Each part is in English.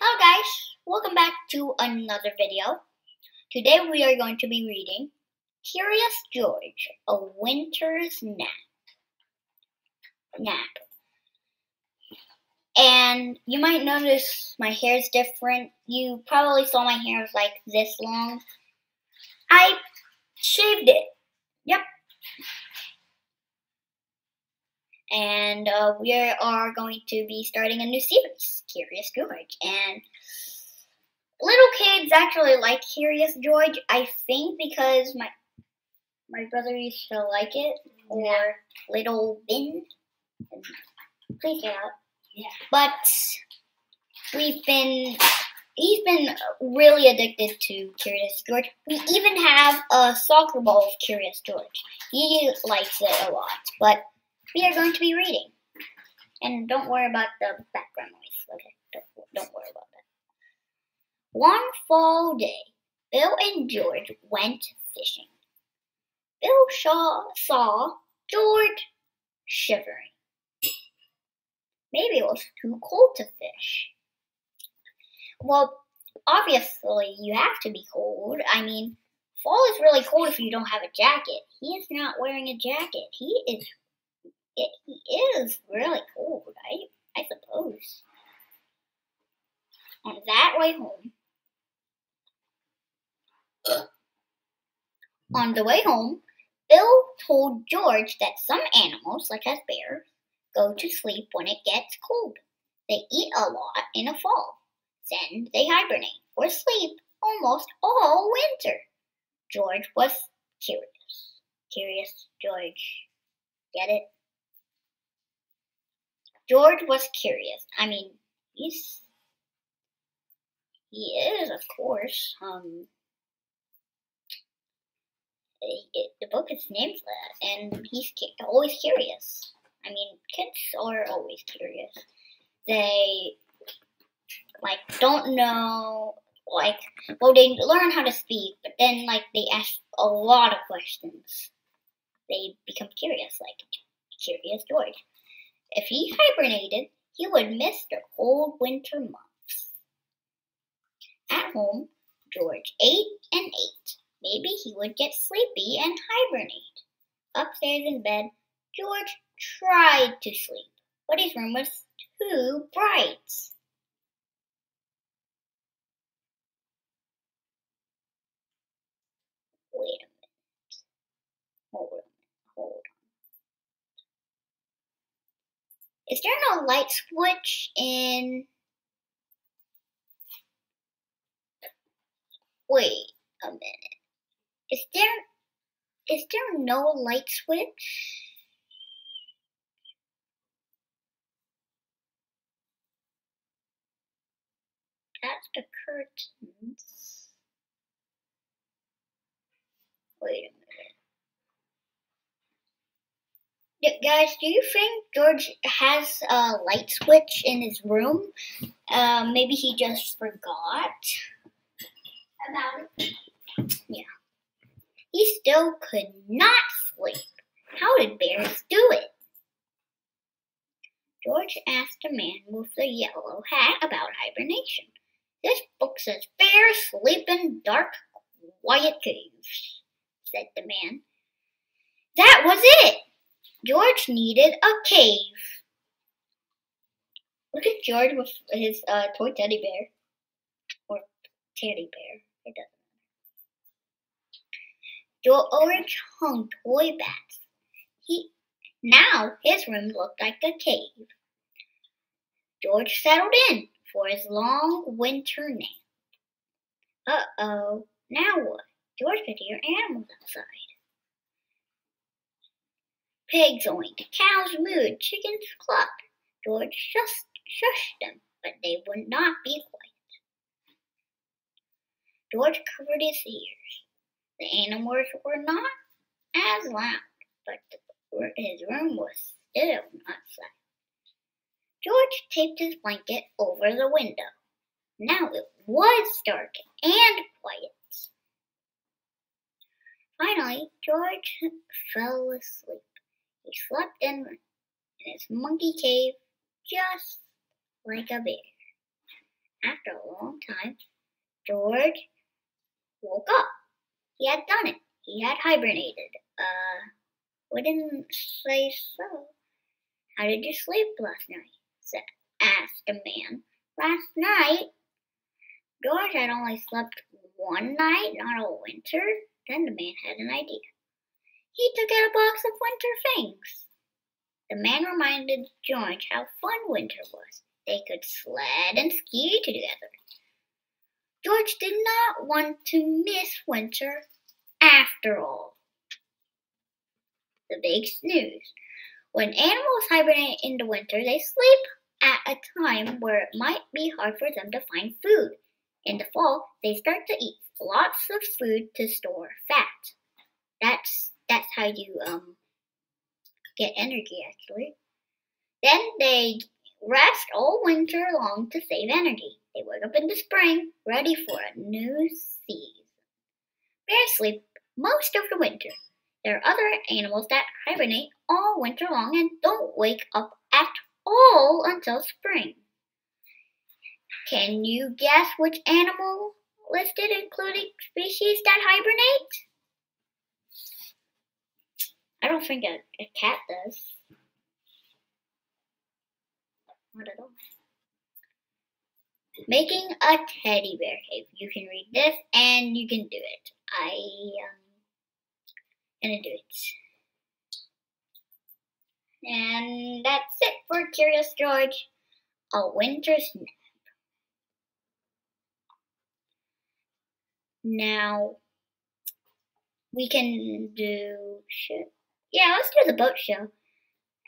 Hello guys, welcome back to another video. Today we are going to be reading Curious George, A Winter's Nap. And you might notice my hair is different. You probably saw my hair was like this long. I shaved it. Yep. And we are going to be starting a new series, Curious George. And little kids actually like Curious George, I think, because my brother used to like it. Or yeah. Little Bin. Please get out. Yeah. But he's been really addicted to Curious George. We even have a soccer ball of Curious George. He likes it a lot, but we are going to be reading. And don't worry about the background noise. Okay, don't worry about that. One fall day, Bill and George went fishing. Bill saw George shivering. Maybe it was too cold to fish. Well, obviously you have to be cold. I mean, fall is really cold if you don't have a jacket. He is not wearing a jacket. He is really cold, I suppose. On that way home, Bill told George that some animals, such as bears, go to sleep when it gets cold. They eat a lot in the fall. Then they hibernate or sleep almost all winter. George was curious. Curious George. Get it? George was curious. I mean, he is, of course. The book is named that, and he's always curious. I mean, kids are always curious. They don't know. They learn how to speak, but then they ask a lot of questions. They become curious, like Curious George. If he hibernated, he would miss the cold winter months. At home, George ate and ate. Maybe he would get sleepy and hibernate. Upstairs in bed, George tried to sleep, but his room was too bright. Wait a minute. Hold on. Is there no light switch in? Wait a minute. Is there no light switch? That's the curtains. Wait a minute. Guys, do you think George has a light switch in his room? Maybe he just forgot about it. Yeah. He still could not sleep. How did bears do it? George asked a man with the yellow hat about hibernation. This book says bears sleep in dark, quiet caves, said the man. That was it! George needed a cave. Look at George with his toy teddy bear. Or teddy bear. It doesn't matter. George hung toy bats. Now his room looked like a cave. George settled in for his long winter nap. Uh-oh. Now what? George could hear animals outside. Pigs oinked, cows mooed, chickens clucked. George just shushed them, but they would not be quiet. George covered his ears. The animals were not as loud, but his room was still not silent. George taped his blanket over the window. Now it was dark and quiet. Finally, George fell asleep. He slept in his monkey cave just like a bear. After morning, George woke up. He had done it. He had hibernated. Wouldn't say so. How did you sleep last night? Asked the man. Last night? George had only slept one night, not all winter. Then the man had an idea. He took out a box of winter things. The man reminded George how fun winter was. They could sled and ski together. George did not want to miss winter after all. The big snooze. When animals hibernate in the winter, they sleep at a time where it might be hard for them to find food. In the fall, they start to eat lots of food to store fat. That's how you get energy, actually. Then they rest all winter long to save energy. They wake up in the spring, ready for a new season. Bears sleep most of the winter. There are other animals that hibernate all winter long and don't wake up at all until spring. Can you guess which animal listed, including species that hibernate? I don't think a cat does. Not at all. Making a teddy bear cave. You can read this and you can do it. I am gonna do it. And that's it for Curious George, A Winter's Nap. Now, we can do shit. Yeah, let's do the boat show.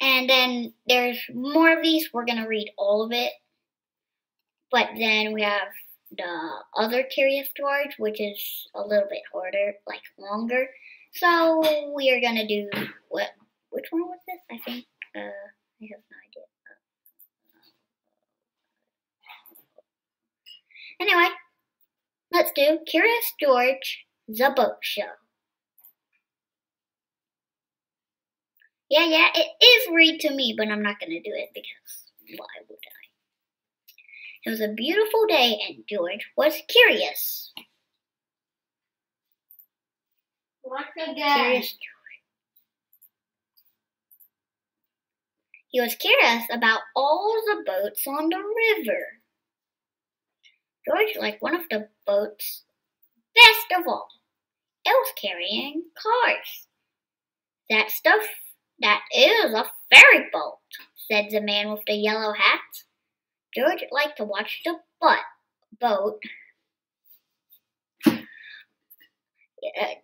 And then there's more of these. We're going to read all of it. But then we have the other Curious George, which is a little bit harder, like longer. So we are going to do what? Which one was this? I think, I have no idea. Anyway. Let's do Curious George, The Boat Show. Yeah, it is read to me, but I'm not going to do it because why would I? It was a beautiful day and George was curious. Once again. Curious George. He was curious about all the boats on the river. George liked one of the boats best of all. It was carrying cars. That stuff, that is a ferry boat, said the man with the yellow hat. George liked to watch the boat.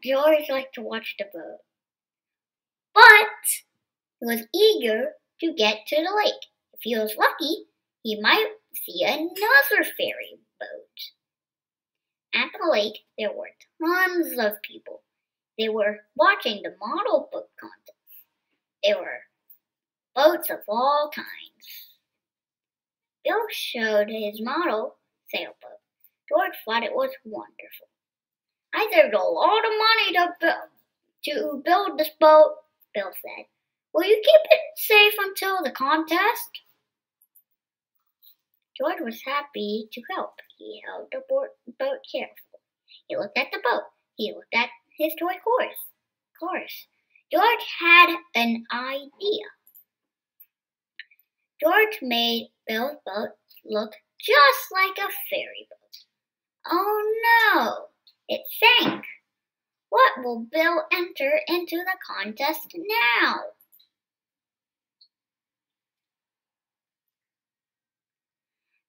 George liked to watch the boat. But he was eager to get to the lake. If he was lucky, he might see another ferry boat. At the lake, there were tons of people. They were watching the model boat contest. There were boats of all kinds. Bill showed his model sailboat. George thought it was wonderful. I saved a lot of money to build this boat, Bill said. Will you keep it safe until the contest? George was happy to help. He held the boat carefully. He looked at the boat. He looked at his toy cars. George had an idea. George made Bill's boat look just like a ferry boat. Oh no, it sank. What will Bill enter into the contest now?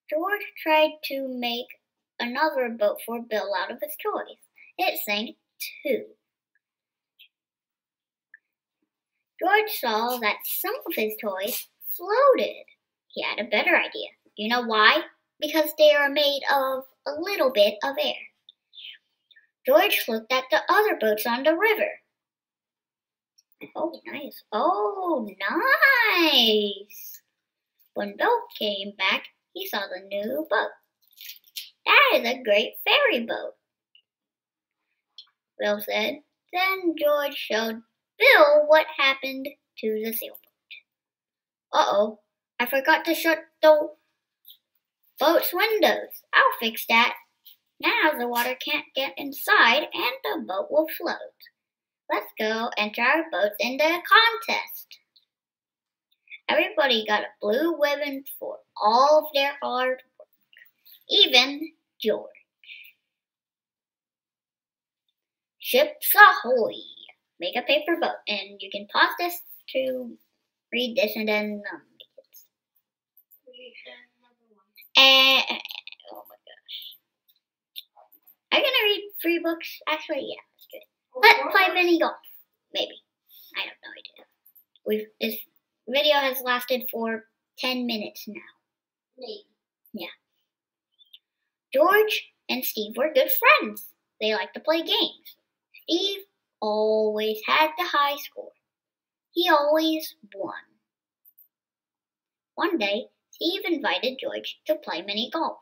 George tried to make another boat for Bill out of his toys. It sank too. George saw that some of his toys floated. He had a better idea. You know why? Because they are made of a little bit of air. George looked at the other boats on the river. Oh, nice. When Bill came back, he saw the new boat. That is a great ferry boat, Bill said. Then George showed Bill what happened to the sailboat. Uh-oh, I forgot to shut the boat's windows. I'll fix that, Now the water can't get inside and the boat will float. Let's go enter our boats in the contest. Everybody got a blue ribbon for all of their hard work, even George. Ships ahoy! Make a paper boat, and you can pause this to read this, and then make it. Oh my gosh! Are you gonna read three books? Actually, yeah, let's do it. Let's play mini golf, maybe. I have no idea. This video has lasted for 10 minutes now. Maybe. Yeah. George and Steve were good friends. They liked to play games. Steve always had the high score. He always won. One day, Steve invited George to play mini golf.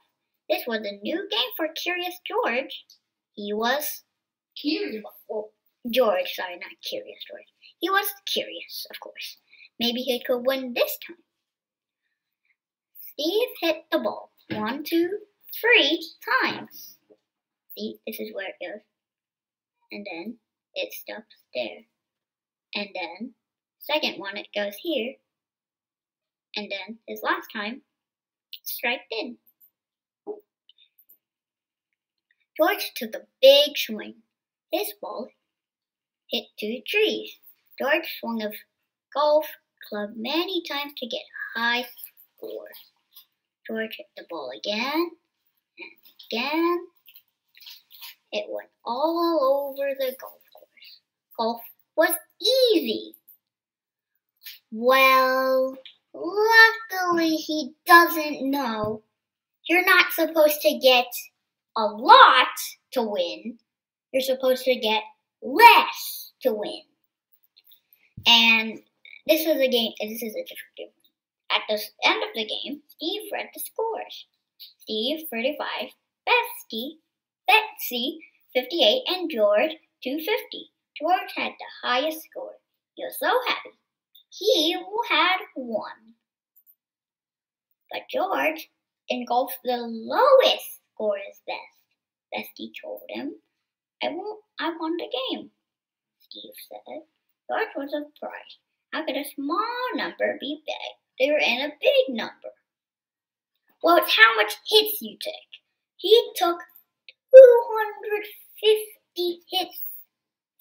This was a new game for Curious George. He was curious. Well, George, sorry, not Curious George. He was curious, of course. Maybe he could win this time. Steve hit the ball 1, 2, 3 times. See, this is where it goes. And then it stops there. And then, second one, it goes here. And then, his last time, it's striped in. George took a big swing. His ball hit 2 trees. George swung a golf club many times to get a high score. George hit the ball again and again. It went all over the golf course. Golf was easy. Well, luckily he doesn't know you're not supposed to get a lot to win. You're supposed to get less to win. And this was a game, this is a different game. At the end of the game, Steve read the scores. Steve, 35, Betsy, 58, and George, 250. George had the highest score. He was so happy. He had won. But George in golf, the lowest score is best. Betsy told him, I won the game. Steve said, George was surprised. How could a small number be bigger than a big number? Well, it's how much hits you take. He took 250 hits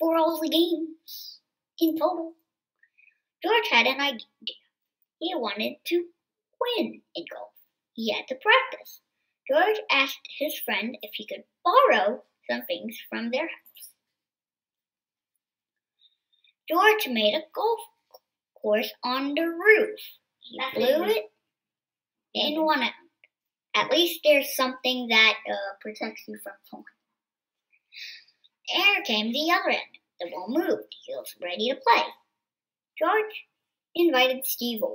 for all the games in total. George had an idea. He wanted to win in golf. He had to practice. George asked his friend if he could borrow some things from their house. George made a golf course on the roof. He blew it in one out. At least there's something that protects you from falling. There came the other end. The ball moved. He was ready to play. George invited Steve over.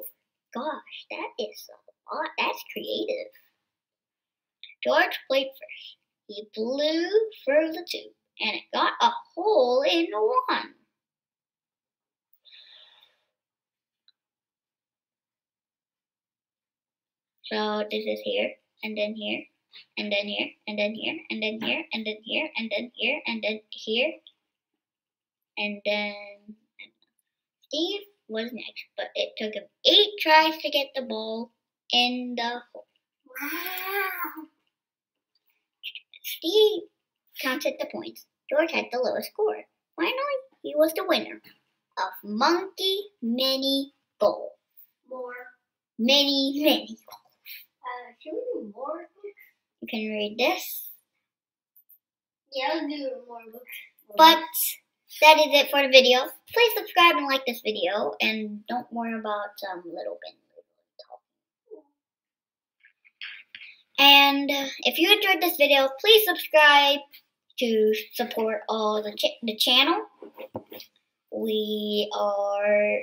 Gosh, that is a lot. That's creative. George played first. He blew through the tube, and it got a hole in one. So this is here. And then here, and then here, and then here, and then here, and then here, and then here, and then here, and then Steve was next, but it took him 8 tries to get the ball in the hole. Wow! Steve counted the points. George had the lowest score. Finally, he was the winner of Monkey Mini Bowl. Mini Bowl. Can we do more books? You can read this. Yeah, I'll do more books. But that is it for the video. Please subscribe and like this video, and don't worry about little bit. And if you enjoyed this video, please subscribe to support all the channel. We are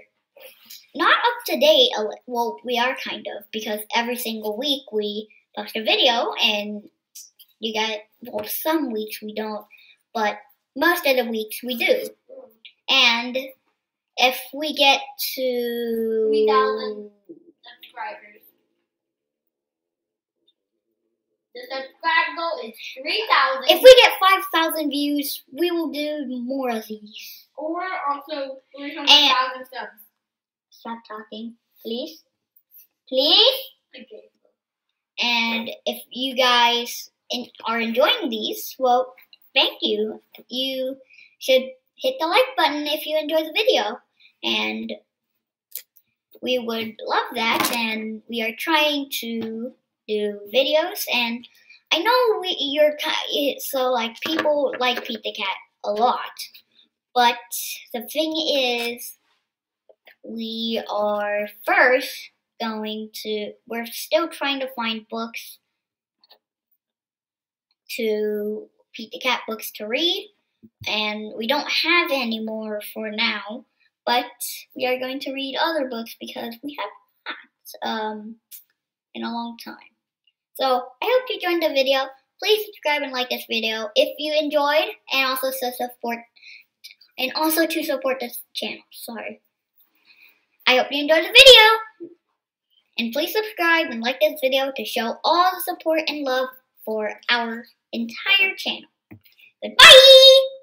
not up to date, well, we are kind of, because every single week we post a video, and you guys, well, some weeks we don't, but most of the weeks we do. And if we get to 3,000 subscribers, the subscribers goal is 3,000. If we get 5,000 views, we will do more of these. Or also 300,000 subs. Stop talking, please. Please? Okay. And if you guys are enjoying these, well, thank you. You should hit the like button if you enjoy the video. And we would love that. And we are trying to do videos. And I know people like Pete the Cat a lot. But the thing is, we are first going to, we're still trying to find books to, Pete the Cat books to read. And we don't have any more for now. But we are going to read other books because we have not in a long time. So I hope you enjoyed the video. Please subscribe and like this video if you enjoyed, and also to support this channel. Sorry. I hope you enjoyed the video, and please subscribe and like this video to show all the support and love for our entire channel. Goodbye.